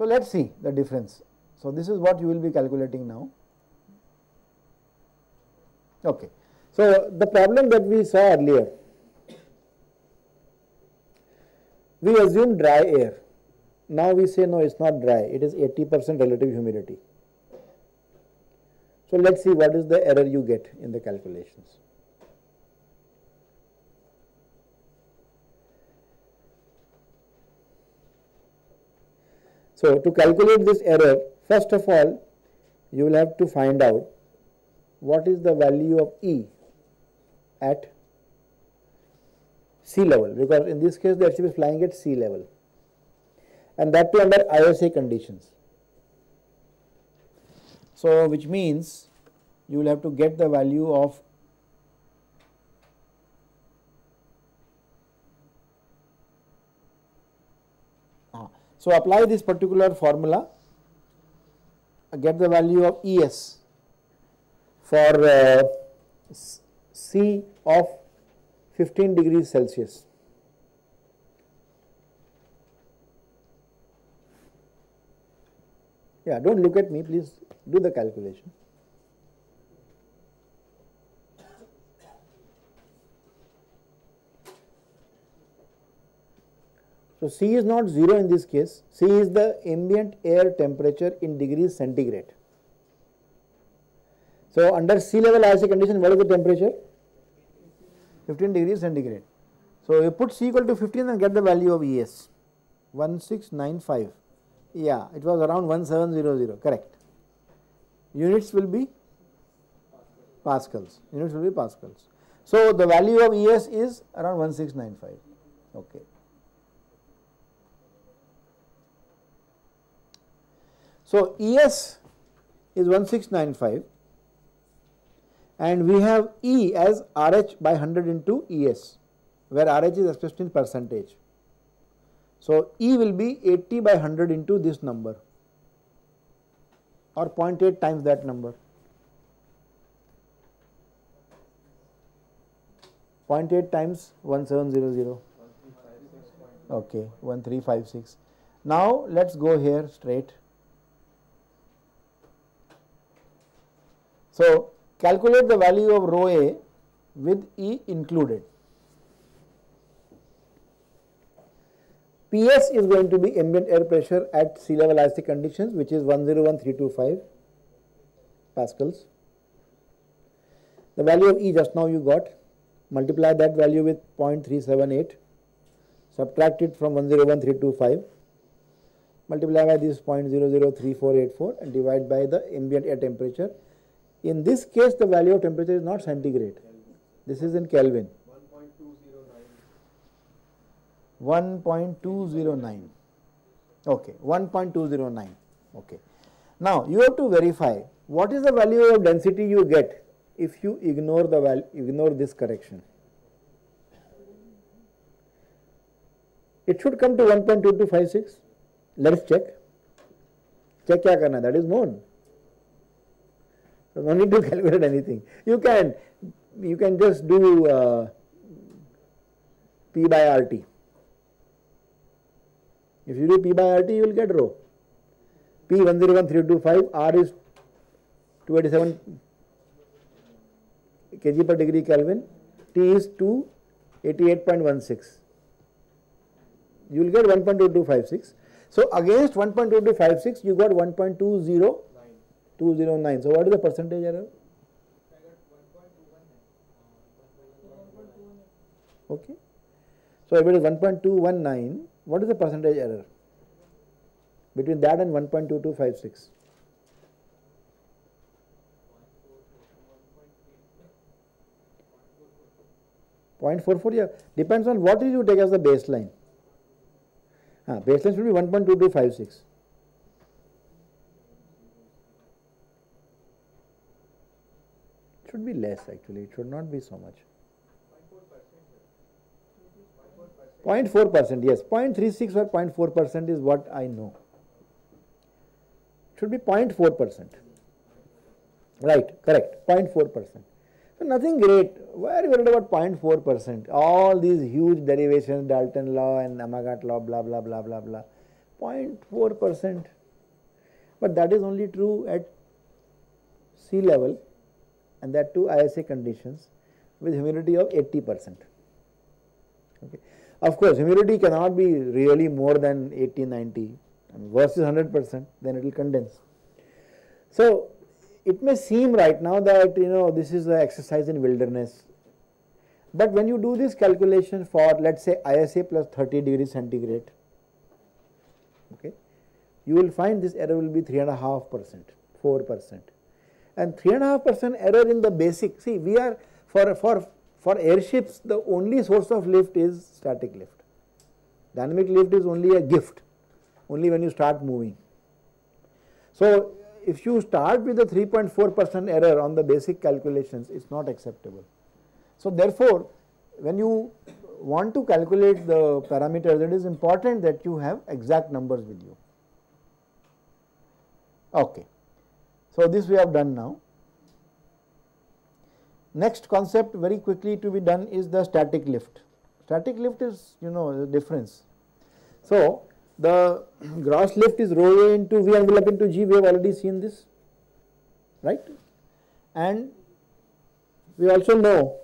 So, let us see the difference. So, this is what you will be calculating now. Okay. So, the problem that we saw earlier, we assume dry air. Now, we say no, it is not dry, it is 80% relative humidity. So, let us see what is the error you get in the calculations. So, to calculate this error, first of all, you will have to find out what is the value of E at sea level, because in this case, the ship is flying at sea level, and that too under ISA conditions. So, which means you will have to get the value of So, apply this particular formula, get the value of ES for C of 15 degrees Celsius. Yeah, do not look at me, please do the calculation. So, C is not 0 in this case, C is the ambient air temperature in degrees centigrade. So, under sea level ISA condition, what is the temperature? 15 degrees centigrade. So, you put C equal to 15 and get the value of ES, 1695. Yeah, it was around 1700, correct. Units will be pascals, units will be pascals. So, the value of ES is around 1695, okay. So, ES is 1695 and we have E as RH by 100 into ES, where RH is expressed in percentage. So, E will be 80 by 100 into this number or 0.8 times that number, 0.8 times 1700, okay, 1356. Now, let us go here straight. So, calculate the value of rho A with E included. PS is going to be ambient air pressure at sea level ISA conditions, which is 101325 pascals. The value of E just now you got, multiply that value with 0.378, subtract it from 101325, multiply by this 0.003484 and divide by the ambient air temperature. In this case, the value of temperature is not centigrade, Kelvin. This is in Kelvin, 1.209, okay, 1.209, okay. Now, you have to verify what is the value of density you get if you ignore the value, ignore this correction. It should come to 1.2256, let us check, check kya karna, that is known. So, no need to calculate anything. You can just do P by RT. If you do P by RT, you will get rho. P 101325, R is 287 kg per degree Kelvin, T is 288.16. You will get 1.2256. So, against 1.2256, you got 1.209. So, what is the percentage error? Okay. So, if it is 1.219, what is the percentage error between that and 1.2256? Point 0.44, yeah. Depends on what you take as the baseline. Baseline should be 1.2256. It should be less actually, it should not be so much. 0.4%, yes, 0.36 or 0.4% is what I know. Should be 0.4%. Right, correct, 0.4%. So nothing great. Why are you worried about 0.4%? All these huge derivations, Dalton law and Amagat law, blah, blah, blah, blah, blah. 0.4%. But that is only true at sea level, and that too ISA conditions with humidity of 80%. Okay. Of course, humidity cannot be really more than 80, 90 and versus 100%, then it will condense. So, it may seem right now that you know this is an exercise in wilderness, but when you do this calculation for let us say ISA plus 30 degrees centigrade, okay, you will find this error will be 3.5%, 4%, and 3.5% error in the basic. See, we are for airships, the only source of lift is static lift. Dynamic lift is only a gift, only when you start moving. So, if you start with a 3.4% error on the basic calculations, it is not acceptable. So, therefore, when you want to calculate the parameters, it is important that you have exact numbers with you. Okay. So, this we have done now. Next concept very quickly to be done is the static lift. Static lift is, you know, the difference. So, the gross lift is rho A into V envelope into G, we have already seen this, right? And we also know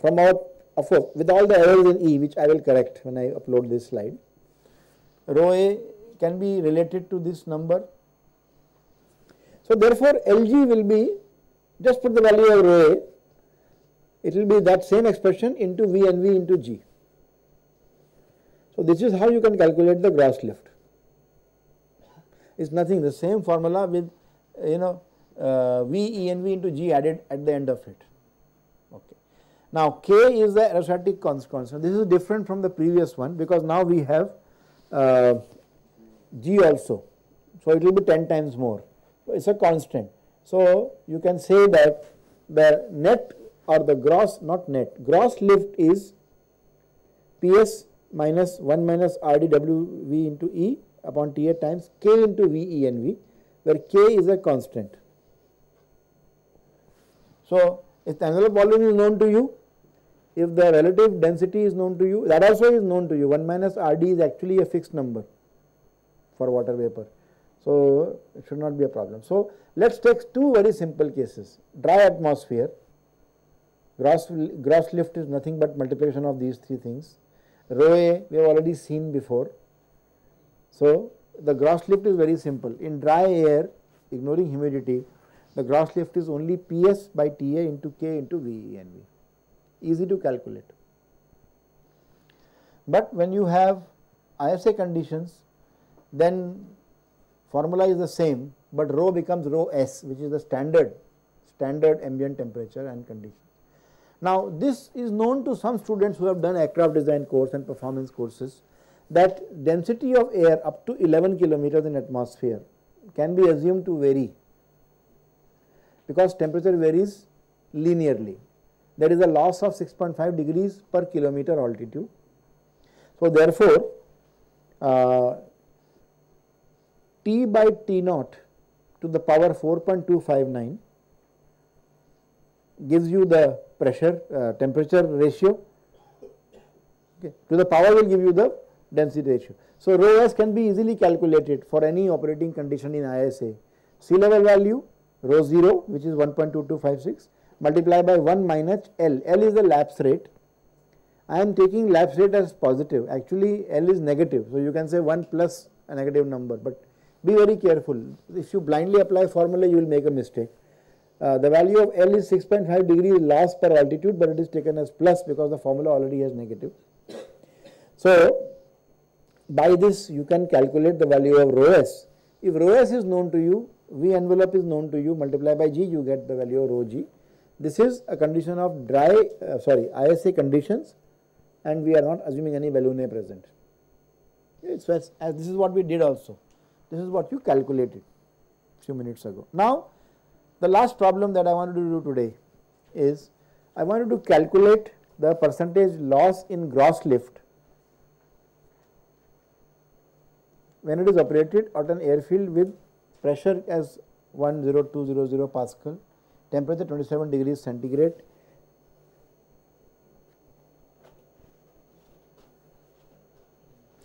from our, of course, with all the errors in E, which I will correct when I upload this slide, rho A can be related to this number. So, therefore, LG will be, just put the value of rho A, it will be that same expression into V and V into G. So, this is how you can calculate the gross lift. It is nothing, the same formula with you know V, E and V into G added at the end of it. Okay. Now, K is the aerostatic constant. This is different from the previous one because now we have G also. So, it will be 10 times more. So, it is a constant. So, you can say that the net or the gross, not net, gross lift is PS minus 1 minus RDWV into E upon TA times K into V, E and V, where K is a constant. So, if the envelope volume is known to you, if the relative density is known to you, that also is known to you. 1 minus RD is actually a fixed number for water vapor. So, it should not be a problem. So, let us take two very simple cases. Dry atmosphere, gross lift is nothing but multiplication of these three things. Rho A we have already seen before. So, the gross lift is very simple. In dry air, ignoring humidity, the gross lift is only PS by TA into K into V, E and V. Easy to calculate. But when you have ISA conditions, then formula is the same, but rho becomes rho S, which is the standard ambient temperature and condition. Now, this is known to some students who have done aircraft design course and performance courses that density of air up to 11 kilometers in atmosphere can be assumed to vary because temperature varies linearly. There is a loss of 6.5 degrees per kilometer altitude. So, therefore, T by T naught to the power 4.259 gives you the pressure temperature ratio, okay, to the power will give you the density ratio. So, rho S can be easily calculated for any operating condition in ISA. Sea level value rho 0, which is 1.2256, multiplied by 1 minus L. L is the lapse rate. I am taking lapse rate as positive, actually L is negative. So, you can say 1 plus a negative number, but be very careful. If you blindly apply formula, you will make a mistake. The value of L is 6.5 degrees loss per altitude, but it is taken as plus because the formula already has negative. So, by this you can calculate the value of rho S. If rho S is known to you, V envelope is known to you, multiply by G, you get the value of rho G. This is a condition of ISA conditions, and we are not assuming any balloon A present. It's as this is what we did also. This is what you calculated a few minutes ago. Now, the last problem that I wanted to do today is I wanted to calculate the percentage loss in gross lift when it is operated at an airfield with pressure as 10200 Pascal, temperature 27 degrees centigrade,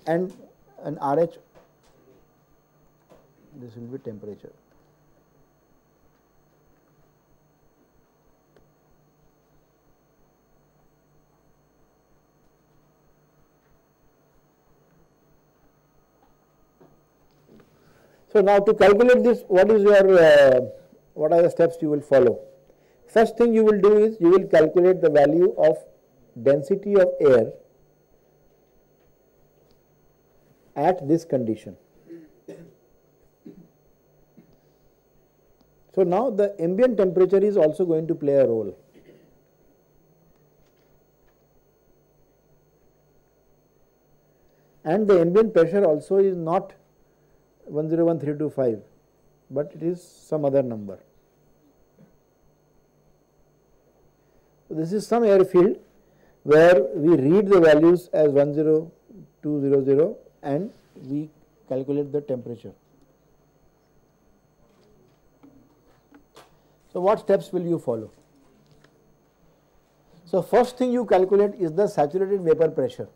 and an RH, this will be temperature. So, now to calculate this, what are the steps you will follow? First thing you will do is you will calculate the value of density of air at this condition. So, now the ambient temperature is also going to play a role. And the ambient pressure also is not 101325, but it is some other number. So, this is some airfield where we read the values as 10200 and we calculate the temperature. So, what steps will you follow? So, first thing you calculate is the saturated vapor pressure,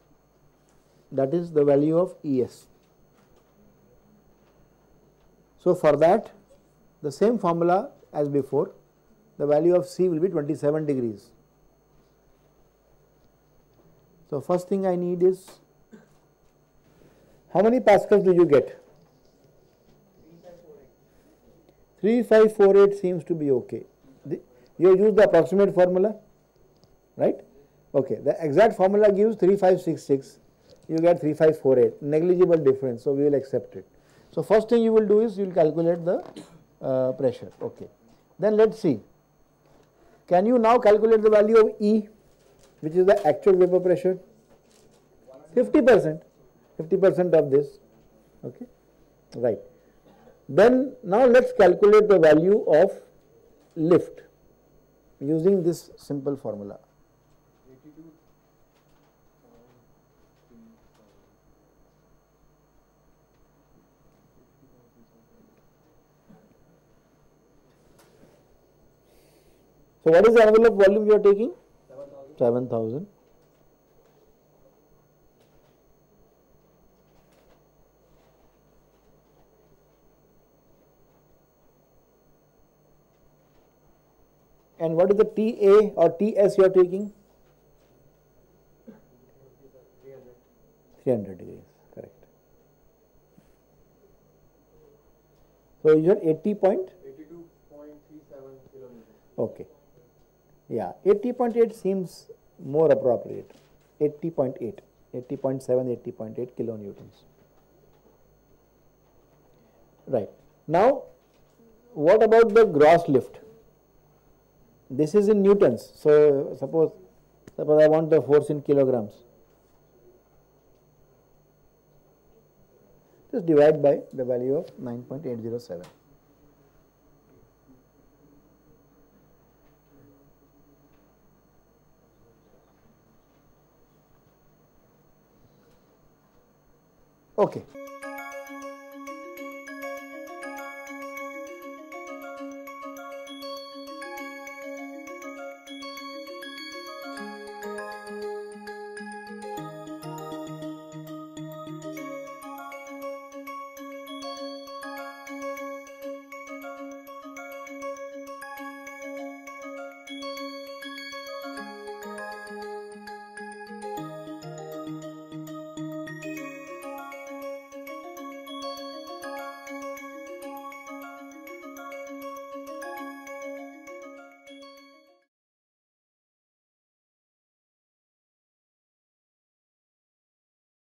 that is the value of ES. So, for that the same formula as before, the value of C will be 27 degrees. So, first thing I need is how many Pascals do you get? 3548 seems to be okay. You use the approximate formula, right? Okay. The exact formula gives 3566, you get 3548, negligible difference. So, we will accept it. So, first thing you will do is you will calculate the pressure. Okay. Then let us see, can you now calculate the value of E, which is the actual vapor pressure? 50% of this, okay, right. Then now let us calculate the value of lift using this simple formula. So, what is the envelope volume you are taking? 7000. And what is the TA or TS you are taking? 300 degrees, correct. So, you are 82.37 kilometers. Okay. Yeah, 80.8 seems more appropriate. 80.8, 80.7, 80.8 kilonewtons. Right. Now, what about the gross lift? This is in newtons. So, suppose I want the force in kilograms. Just divide by the value of 9.807. Okay.